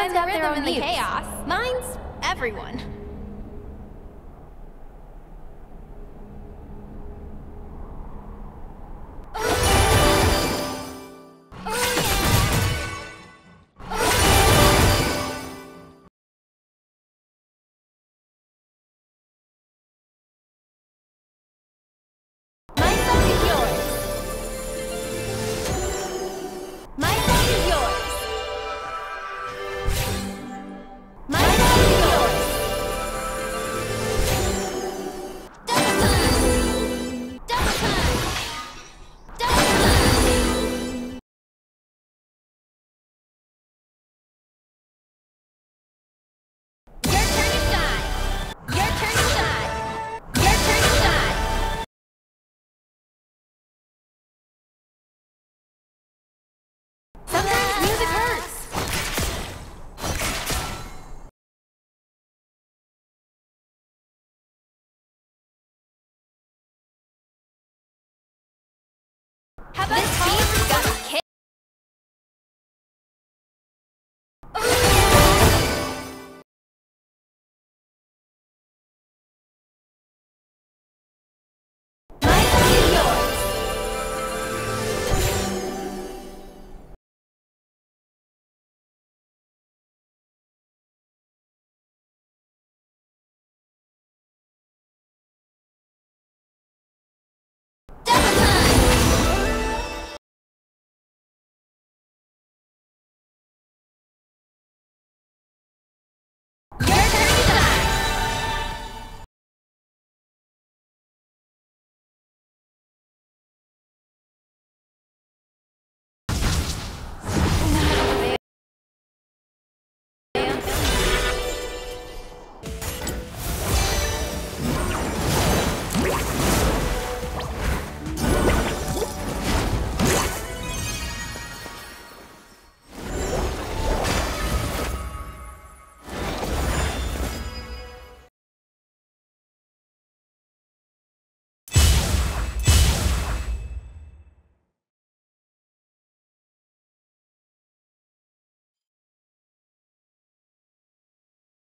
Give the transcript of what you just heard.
Everyone's got their own mutes. Chaos. Mine's everyone. How about this?